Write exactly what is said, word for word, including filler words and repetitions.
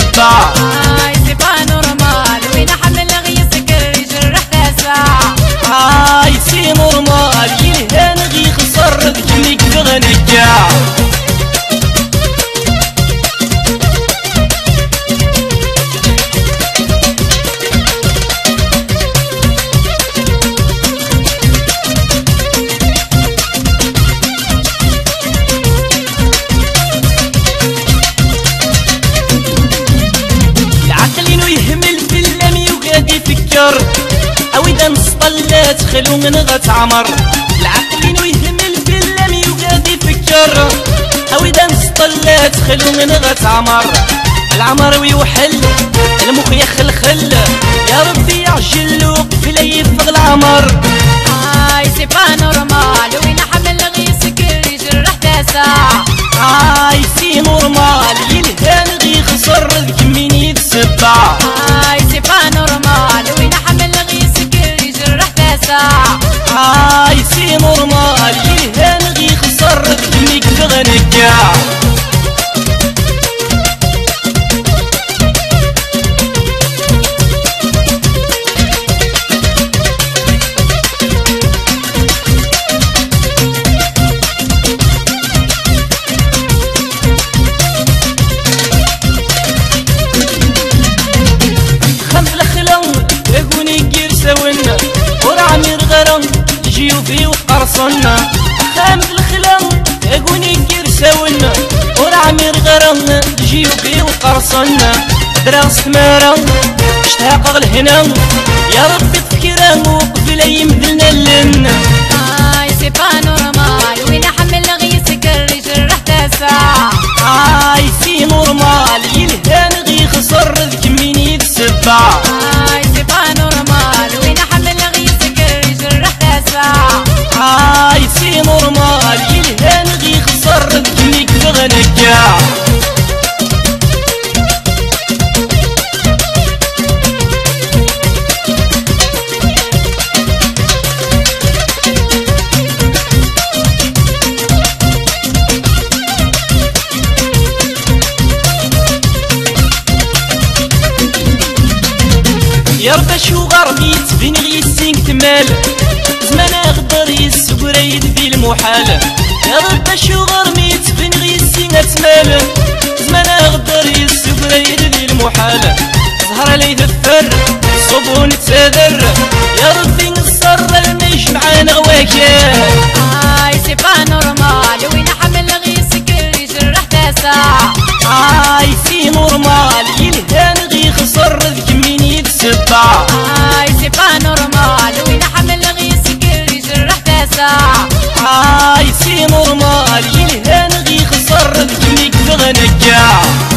شبع آي سيبا نورمال وين حمل غي سكر يجرح تسع آي سي نورمال يلهان غي خسر رجليك بغنجع اويدا نسطلات خلو من غتعمر العقلين ويهمل باللمي وقاد يفكر اويدا نسطلات خلو من غتعمر العمر ويوحل المخ يخلخل يا ربي يعجل وقفل يفغ العمر اي سي با نورمال وين حمل غي سكر يجرح تاسع اي سي نورمال يلهان غي خسر ذك منين يتسبع اي سي با نورمال وين حمل آي سي نورمال يلهان غي خسر دميك تغنكع خمس الخلون اغوني كير سونا ورعمير غرام جيوبي وقرصنا خامد الخلام اقوني كير ساونا ورعمير غرام جيوبي وقرصنا دراس مارا اشتاق غلهنا يا ربي تفكيرا وقبل يمدلنا لنا اي سي با نورمال وين حمل غي سكر يجرح تاسع اي سي نورمال يلهان غي خسر ذك منين يتسبع اي سي با نورمال وين حمل غي سكر يجرح تاسع آي سي نورمال يلهان غي خسر دميك بغنكع يا رب شو غربي تبين غي السنك تمال زمان اغدر يسوق رايد في المحال يا رب شو غرمي تبين غي السنة تمال زمان اغدر يسوق رايد في المحال زهر لي تثر صبون تذر يا ربي نصر المجمع نغواكيه اي سي با نورمال وين حمل غي سكر يجرح تاسع اي سي نورمال يلهان غي خسر ذك منين يتسبع اي سي با نورمال وين حمل غي سكر يجرح تاسع اي سي نورمال يلهان غي خسر ذك منين يتغنكع.